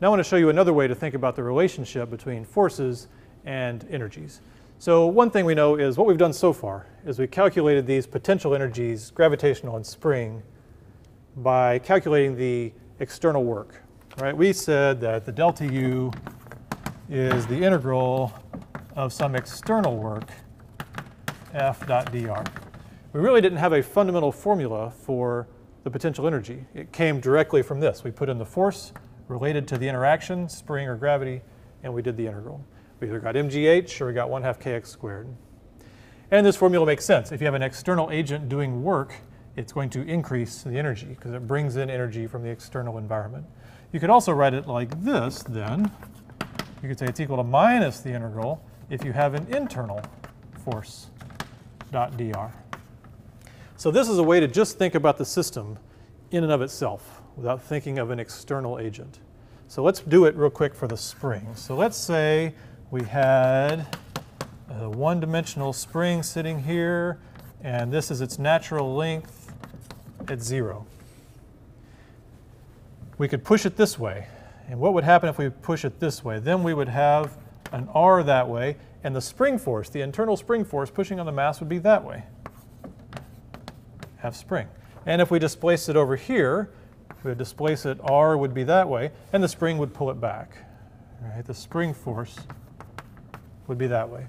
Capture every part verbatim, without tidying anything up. Now I want to show you another way to think about the relationship between forces and energies. So one thing we know is what we've done so far is we calculated these potential energies, gravitational and spring, by calculating the external work. Right? We said that the delta U is the integral of some external work, F dot dr. We really didn't have a fundamental formula for the potential energy. It came directly from this. We put in the force related to the interaction, spring or gravity, and we did the integral. We either got mgh or we got one half k x squared. And this formula makes sense. If you have an external agent doing work, it's going to increase the energy because it brings in energy from the external environment. You could also write it like this then. You could say it's equal to minus the integral if you have an internal force dot dr. So this is a way to just think about the system in and of itself without thinking of an external agent. So let's do it real quick for the spring. So let's say we had a one-dimensional spring sitting here, and this is its natural length at zero. We could push it this way. And what would happen if we push it this way? Then we would have an R that way, and the spring force, the internal spring force pushing on the mass would be that way. Half spring. And if we displaced it over here, if we displace it, R would be that way, and the spring would pull it back. Right? The spring force would be that way.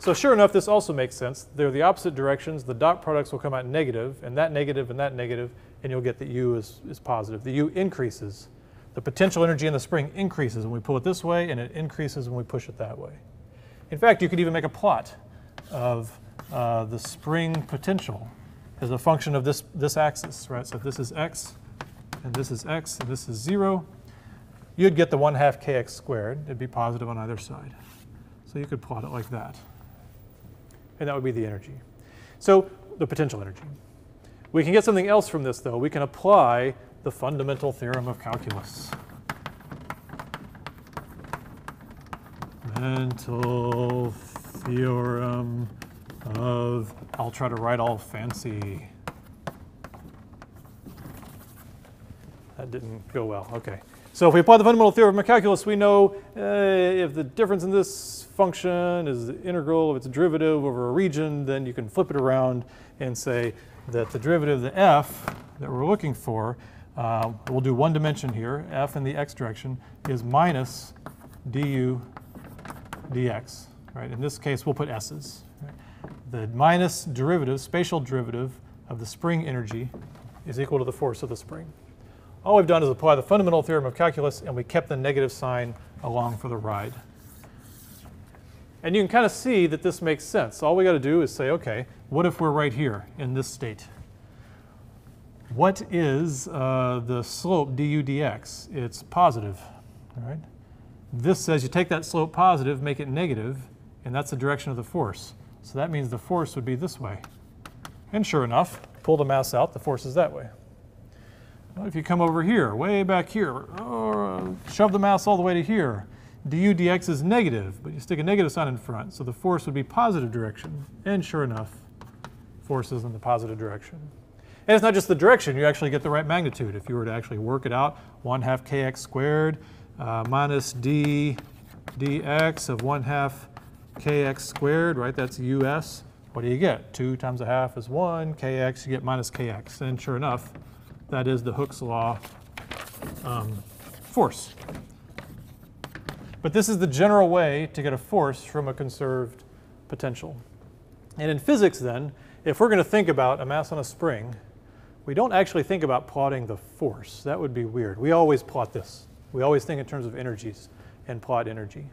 So sure enough, this also makes sense. They're the opposite directions. The dot products will come out negative, and that negative, and that negative, and you'll get that U is, is positive. The U increases. The potential energy in the spring increases when we pull it this way, and it increases when we push it that way. In fact, you could even make a plot of uh, the spring potential as a function of this, this axis, right? So if this is x, and this is x, and this is zero, you'd get the one half k x squared. It'd be positive on either side. So you could plot it like that. And that would be the energy. So the potential energy. We can get something else from this, though. We can apply the fundamental theorem of calculus. Fundamental theorem of, I'll try to write all fancy. That didn't go well, okay. So if we apply the fundamental theorem of calculus, we know uh, if the difference in this function is the integral of its derivative over a region, then you can flip it around and say that the derivative of the f that we're looking for, uh, we'll do one dimension here, f in the x direction, is minus du dx. Right? In this case, we'll put s's. Right? The minus derivative, spatial derivative of the spring energy is equal to the force of the spring. All we've done is apply the fundamental theorem of calculus, and we kept the negative sign along for the ride. And you can kind of see that this makes sense. All we got to do is say, okay, what if we're right here in this state? What is uh, the slope du dx? It's positive. All right? This says you take that slope positive, make it negative, and that's the direction of the force. So that means the force would be this way. And sure enough, pull the mass out, the force is that way. If you come over here, way back here, or shove the mass all the way to here, du dx is negative, but you stick a negative sign in front, so the force would be positive direction. And sure enough, force is in the positive direction. And it's not just the direction, you actually get the right magnitude. If you were to actually work it out, one half k x squared uh, minus d dx of one half k x squared, right, that's us. What do you get? two times a half is one, kx, you get minus kx, and sure enough, that is the Hooke's Law um, force. But this is the general way to get a force from a conserved potential. And in physics then, if we're going to think about a mass on a spring, we don't actually think about plotting the force. That would be weird. We always plot this. We always think in terms of energies and plot energy.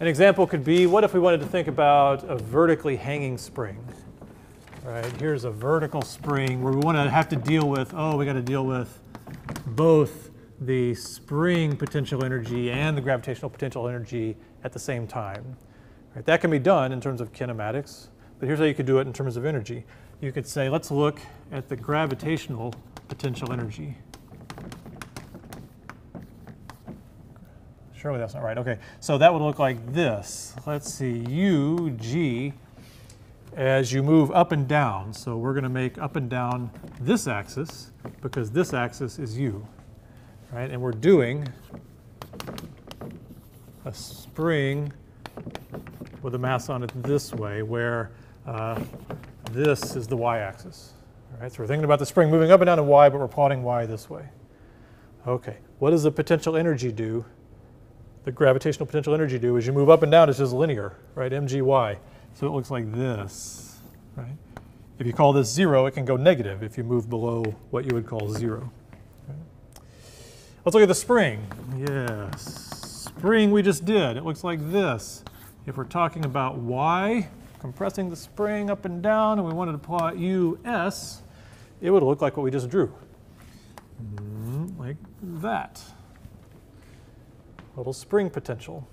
An example could be, what if we wanted to think about a vertically hanging spring? Right, here's a vertical spring where we want to have to deal with, oh, we got to deal with both the spring potential energy and the gravitational potential energy at the same time. Right, that can be done in terms of kinematics, but here's how you could do it in terms of energy. You could say, let's look at the gravitational potential energy. Surely that's not right. Okay, so that would look like this. Let's see, U, G, as you move up and down. So we're going to make up and down this axis because this axis is u. right? And we're doing a spring with a mass on it this way, where uh, this is the y-axis. All right, so we're thinking about the spring moving up and down in y, but we're plotting y this way. Okay, what does the potential energy do? The gravitational potential energy do as you move up and down? It's just linear, right? mgy. So it looks like this, right? If you call this zero, it can go negative if you move below what you would call zero. Right? Let's look at the spring. Yes, spring we just did. It looks like this. If we're talking about y, compressing the spring up and down, and we wanted to plot us, it would look like what we just drew, mm, like that. Little spring potential.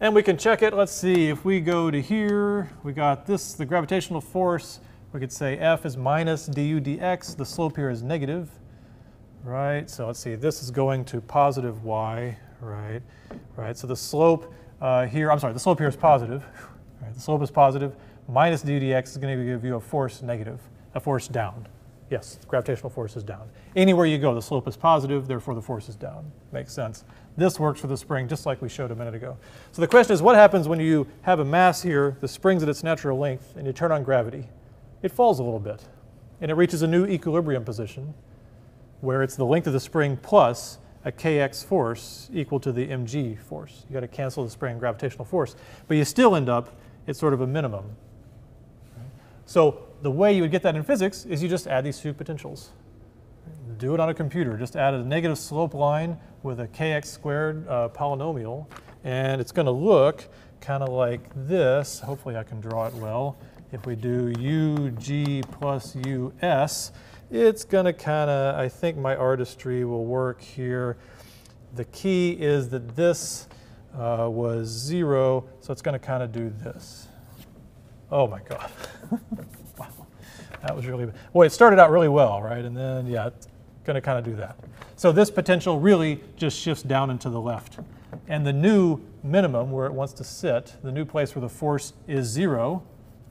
And we can check it. Let's see, if we go to here, we got this, the gravitational force. We could say F is minus du dx. The slope here is negative, right? So let's see, this is going to positive y, right? Right, so the slope uh, here, I'm sorry, the slope here is positive. Right, the slope is positive. Minus du dx is going to give you a force negative, a force down. Yes, the gravitational force is down. Anywhere you go, the slope is positive, therefore the force is down. Makes sense. This works for the spring, just like we showed a minute ago. So the question is, what happens when you have a mass here, the spring's at its natural length, and you turn on gravity? It falls a little bit, and it reaches a new equilibrium position, where it's the length of the spring plus a kx force equal to the mg force. You got to cancel the spring gravitational force, but you still end up at sort of a minimum. So the way you would get that in physics is you just add these two potentials. Do it on a computer. Just add a negative slope line with a kx squared uh, polynomial, and it's going to look kind of like this. Hopefully I can draw it well. If we do ug plus us, it's going to kind of, I think my artistry will work here. The key is that this uh, was zero, so it's going to kind of do this. Oh my God. Wow, that was really bad. Boy, it started out really well, right? And then, yeah, it's going to kind of do that. So this potential really just shifts down and to the left. And the new minimum where it wants to sit, the new place where the force is zero,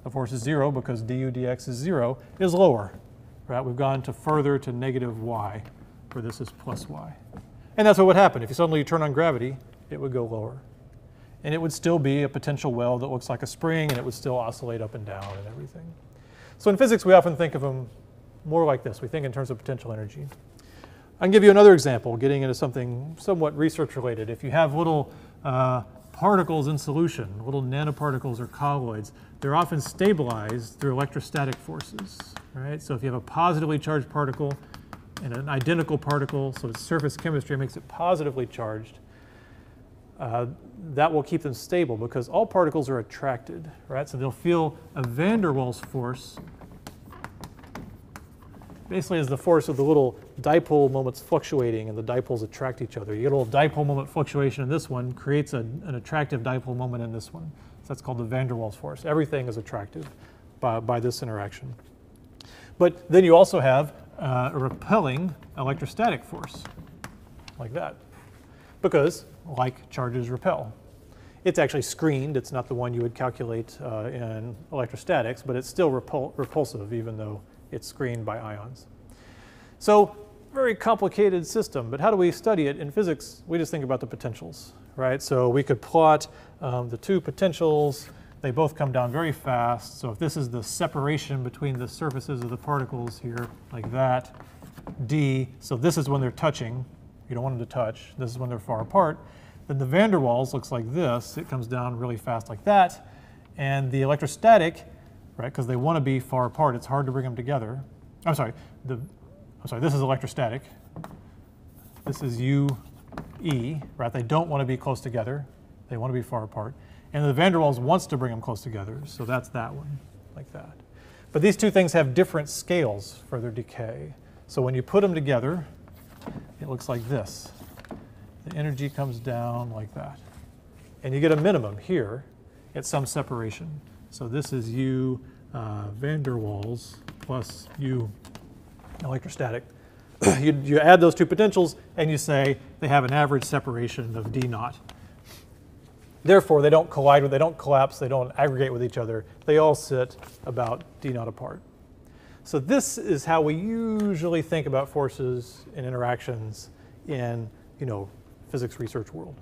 the force is zero because du dx is zero, is lower, right? We've gone to further to negative y, where this is plus y. And that's what would happen. If you suddenly turn on gravity, it would go lower. And it would still be a potential well that looks like a spring, and it would still oscillate up and down and everything. So in physics, we often think of them more like this. We think in terms of potential energy. I can give you another example, getting into something somewhat research-related. If you have little uh, particles in solution, little nanoparticles or colloids, they're often stabilized through electrostatic forces. Right? So if you have a positively charged particle and an identical particle, so its surface chemistry makes it positively charged, Uh, that will keep them stable because all particles are attracted, right? So they'll feel a van der Waals force, basically as the force of the little dipole moments fluctuating, and the dipoles attract each other. You get a little dipole moment fluctuation in this one, creates a, an attractive dipole moment in this one. So that's called the van der Waals force. Everything is attractive by, by this interaction. But then you also have uh, a repelling electrostatic force, like that, because like charges repel. It's actually screened. It's not the one you would calculate uh, in electrostatics, but it's still repul repulsive even though it's screened by ions. So very complicated system, but how do we study it? In physics, we just think about the potentials, right? So we could plot um, the two potentials. They both come down very fast. So if this is the separation between the surfaces of the particles here, like that, D, so this is when they're touching. You don't want them to touch. This is when they're far apart. Then the van der Waals looks like this. It comes down really fast like that. And the electrostatic, right, because they want to be far apart. It's hard to bring them together. I'm sorry. The, I'm sorry. This is electrostatic. This is U E, right? They don't want to be close together. They want to be far apart. And the van der Waals wants to bring them close together. So that's that one, like that. But these two things have different scales for their decay. So when you put them together, it looks like this. The energy comes down like that. And you get a minimum here at some separation. So this is U uh, van der Waals plus U electrostatic. you, you add those two potentials, and you say they have an average separation of D naught. Therefore, they don't collide, with, they don't collapse, they don't aggregate with each other. They all sit about D naught apart. So this is how we usually think about forces and interactions in, you know, physics research world.